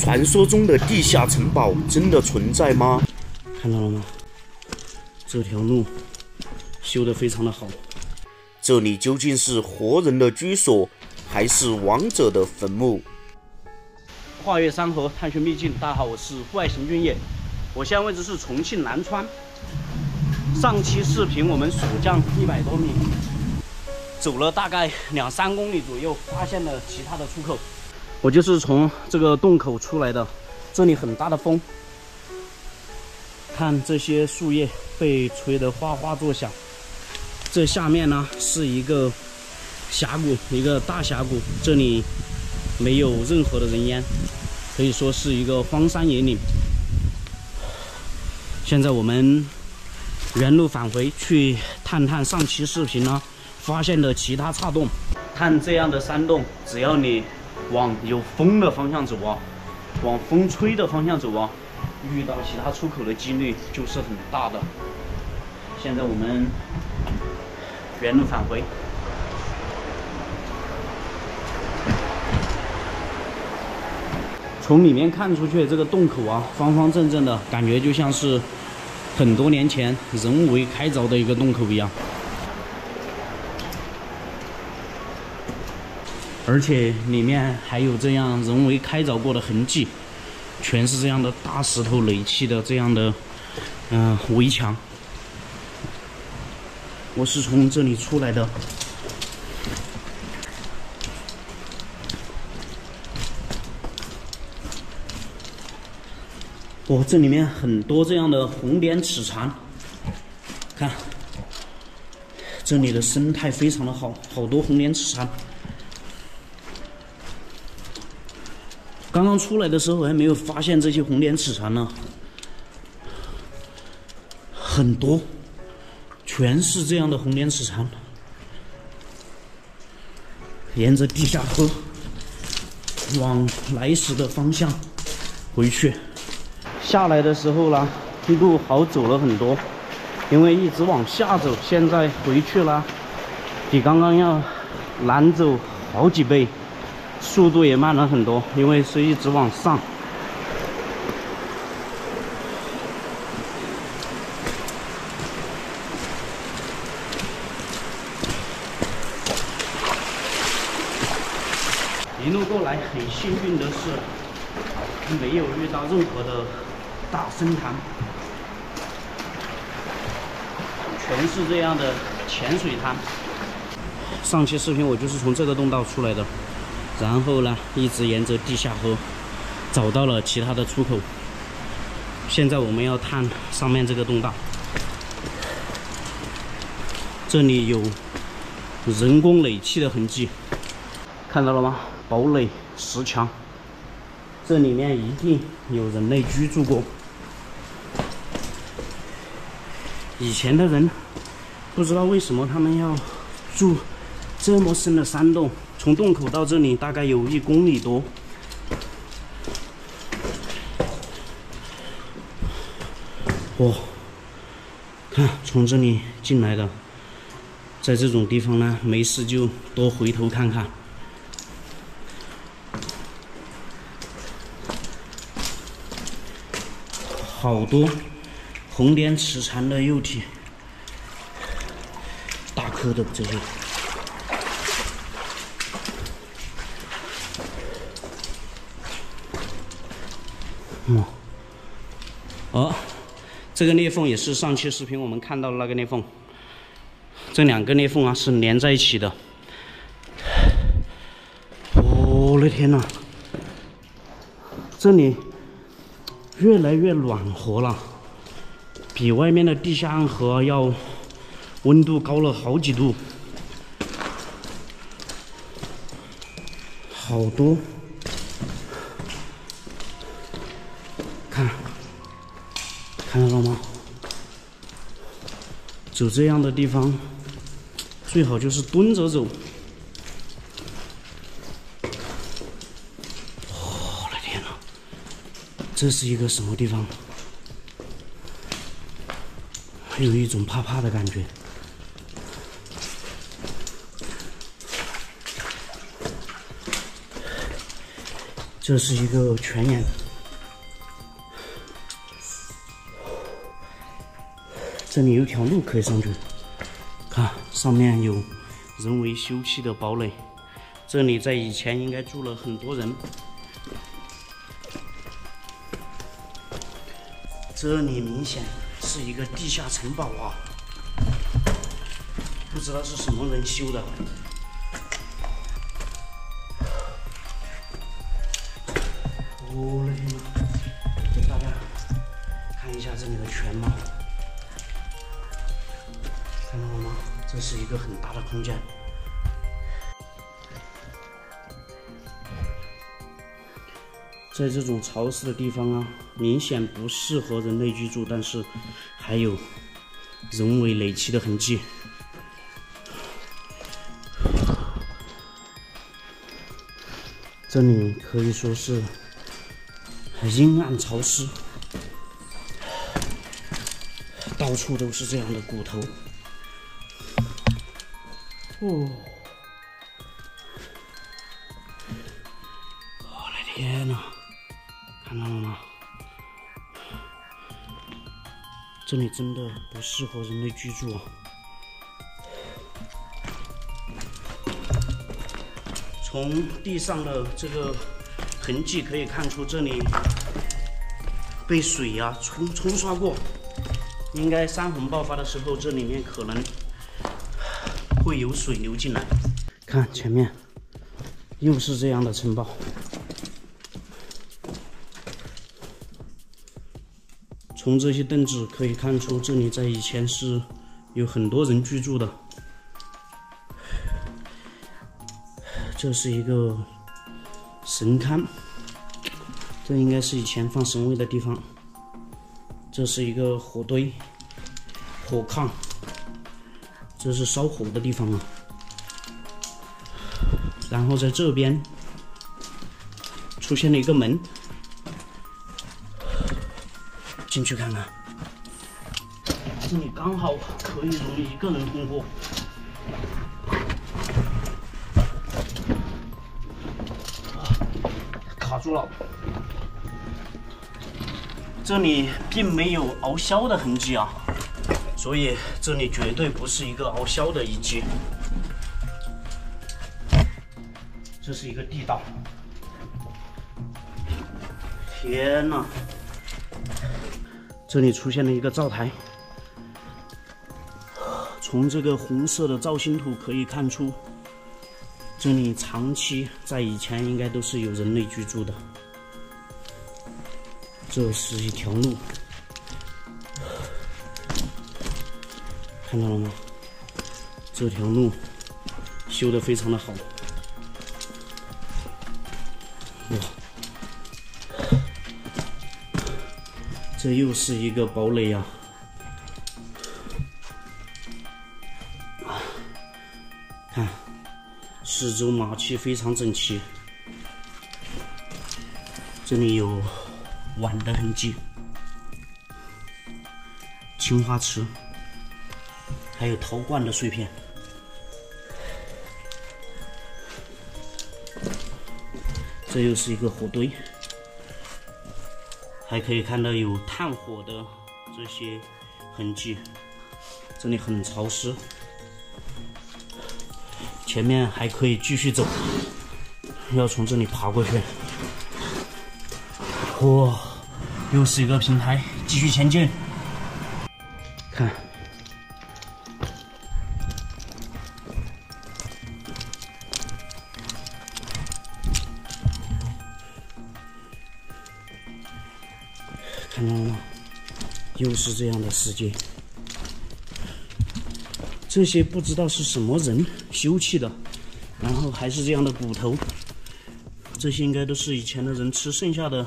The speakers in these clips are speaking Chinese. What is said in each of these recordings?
传说中的地下城堡真的存在吗？看到了吗？这条路修得非常的好。这里究竟是活人的居所，还是亡者的坟墓？跨越山河，探寻秘境。大家好，我是户外行军野，我现在位置是重庆南川。上期视频我们蜀降100多米，走了大概2-3公里左右，发现了其他的出口。 我就是从这个洞口出来的，这里很大的风，看这些树叶被吹得哗哗作响。这下面呢是一个峡谷，一个大峡谷，这里没有任何的人烟，可以说是一个荒山野岭。现在我们原路返回，去探探上期视频呢发现的其他岔洞。看这样的山洞，只要你 往有风的方向走啊，往风吹的方向走啊，遇到其他出口的几率就是很大的。现在我们原路返回。从里面看出去，这个洞口啊，方方正正的，感觉就像是很多年前人为开凿的一个洞口一样。 而且里面还有这样人为开凿过的痕迹，全是这样的大石头垒砌的这样的围墙。我是从这里出来的，哇，这里面很多这样的红脸齿蝉，看这里的生态非常的好，好多红脸齿蝉。 刚刚出来的时候还没有发现这些红脸齿蝉呢，很多，全是这样的红脸齿蝉。沿着地下河往来时的方向回去。下来的时候呢，路好走了很多，因为一直往下走，现在回去了，比刚刚要难走好几倍。 速度也慢了很多，因为是一直往上。一路过来，很幸运的是，没有遇到任何的大深潭，全是这样的浅水滩。上期视频我就是从这个洞道出来的。 然后呢，一直沿着地下河找到了其他的出口。现在我们要探上面这个洞道，这里有人工垒砌的痕迹，看到了吗？堡垒、石墙，这里面一定有人类居住过。以前的人不知道为什么他们要住这么深的山洞。 从洞口到这里大概有1公里多，哇！看从这里进来的，在这种地方呢，没事就多回头看看。好多红脸齿蝉的幼体，大颗的这些。 哦，这个裂缝也是上期视频我们看到的那个裂缝，这两个裂缝啊是连在一起的。我的天哪，这里越来越暖和了，比外面的地下暗河要温度高了好几度，好多。 看到了吗？走这样的地方，最好就是蹲着走。我的天哪，这是一个什么地方？还有一种怕怕的感觉。这是一个泉眼。这里有条路可以上去，看上面有人为修葺的堡垒，这里在以前应该住了很多人。这里明显是一个地下城堡啊，不知道是什么人修的。 我的天呐！给大家看一下这里的全貌，看到了吗？这是一个很大的空间。在这种潮湿的地方啊，明显不适合人类居住，但是还有人为垒砌的痕迹。 这里可以说是阴暗潮湿，到处都是这样的骨头。哦，我的天哪，看到了吗？这里真的不适合人类居住啊！从地上的这个痕迹可以看出，这里被水呀冲刷过。应该山洪爆发的时候，这里面可能会有水流进来。看前面，又是这样的城堡。从这些凳子可以看出，这里在以前是有很多人居住的。 这是一个神龛，这应该是以前放神位的地方。这是一个火堆、火炕，这是烧火的地方啊。然后在这边出现了一个门，进去看看。这里刚好可以容一个人通过。 卡住了，这里并没有熬硝的痕迹啊，所以这里绝对不是一个熬硝的遗迹。这是一个地道。天哪！这里出现了一个灶台，从这个红色的造型土可以看出。 这里长期在以前应该都是有人类居住的。这是一条路，看到了吗？这条路修得非常的好。哇，这又是一个堡垒啊！ 四周马匹非常整齐，这里有碗的痕迹、青花瓷，还有陶罐的碎片。这又是一个火堆，还可以看到有炭火的这些痕迹。这里很潮湿。 前面还可以继续走，要从这里爬过去。哇，又是一个平台，继续前进。看，看到了吗？又是这样的世界。 这些不知道是什么人修葺的，然后还是这样的骨头，这些应该都是以前的人吃剩下的，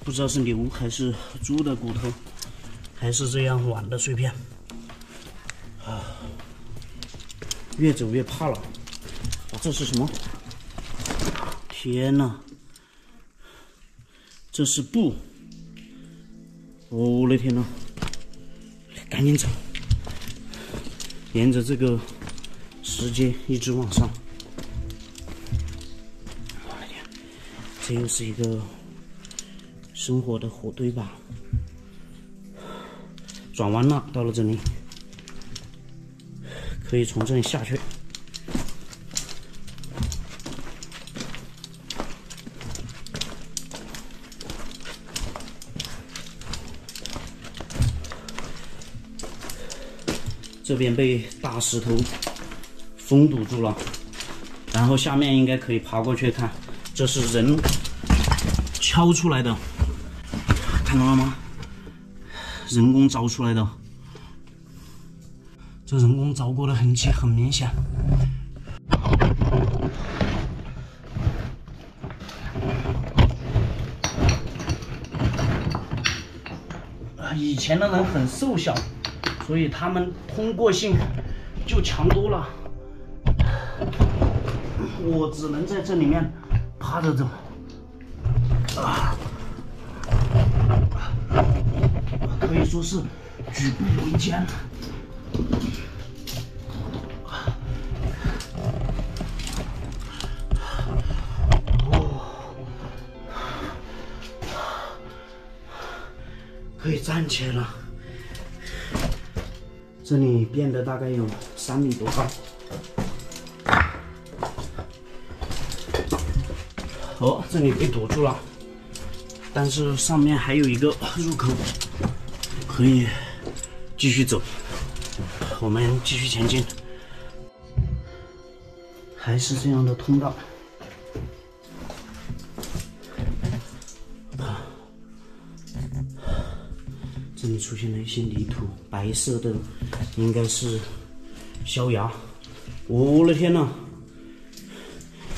不知道是牛还是猪的骨头，还是这样碗的碎片。啊，越走越怕了。啊，这是什么？天哪！这是布。我的天哪！赶紧走。 沿着这个石阶一直往上，我的天，这又是一个生火的火堆吧。转弯了，到了这里，可以从这里下去。 这边被大石头封堵住了，然后下面应该可以爬过去看，这是人敲出来的，看到了吗？人工凿出来的，这人工凿过的痕迹很明显。以前的人很瘦小。 所以他们通过性就强多了，我只能在这里面趴着走。可以说是举步维艰。可以站起来了。 这里变得大概有3米多高。哦，这里被堵住了，但是上面还有一个入口，可以继续走。我们继续前进，还是这样的通道。这里出现了一些泥土，白色的。 应该是萧崖，我的天呐！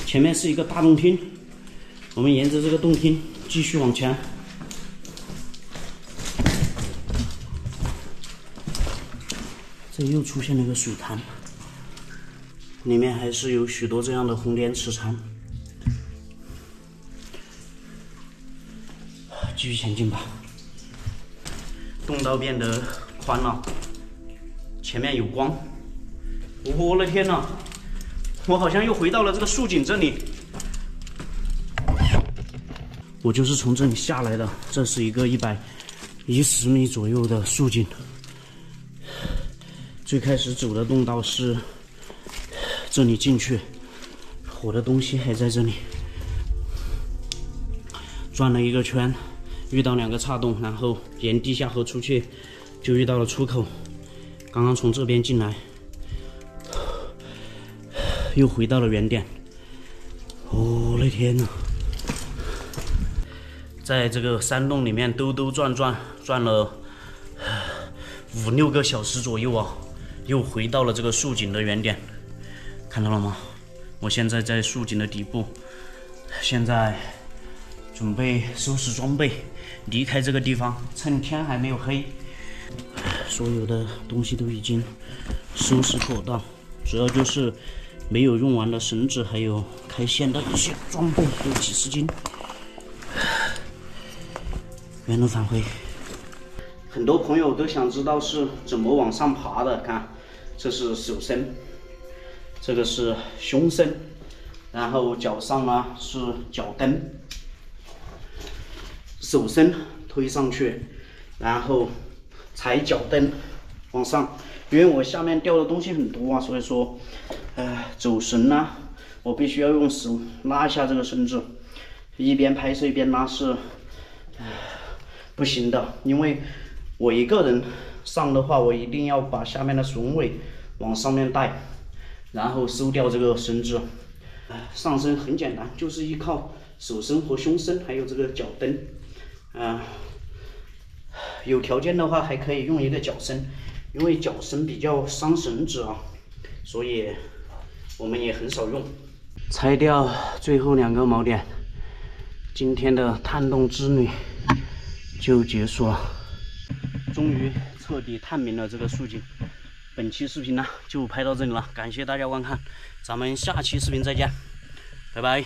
前面是一个大洞厅，我们沿着这个洞厅继续往前。这又出现了一个水潭，里面还是有许多这样的红莲池蟾。继续前进吧，洞道变得宽了。 前面有光，我的天哪！我好像又回到了这个树井这里。我就是从这里下来的，这是一个110米左右的树井。最开始走的洞道是这里进去，我的东西还在这里。转了一个圈，遇到2个岔洞，然后沿地下河出去，就遇到了出口。 刚刚从这边进来，又回到了原点。我的天哪！在这个山洞里面兜兜转转，转了5、6个小时左右啊，又回到了这个树井的原点。看到了吗？我现在在树井的底部，现在准备收拾装备，离开这个地方，趁天还没有黑。 所有的东西都已经收拾妥当，主要就是没有用完的绳子，还有开线的一些装备，有几10斤。原路返回。很多朋友都想知道是怎么往上爬的，看，这是手伸，这个是胸伸，然后脚上呢是脚蹬，手伸推上去，然后。 踩脚蹬往上，因为我下面掉的东西很多啊，所以说，走绳呢，我必须要用手拉一下这个绳子，一边拍摄一边拉是，不行的，因为我一个人上的话，我一定要把下面的绳尾往上面带，然后收掉这个绳子。上身很简单，就是依靠手伸和胸伸，还有这个脚蹬，有条件的话，还可以用一个脚伸，因为脚伸比较伤绳子啊，所以我们也很少用。拆掉最后2个锚点，今天的探洞之旅就结束了。终于彻底探明了这个树井。本期视频呢就拍到这里了，感谢大家观看，咱们下期视频再见，拜拜。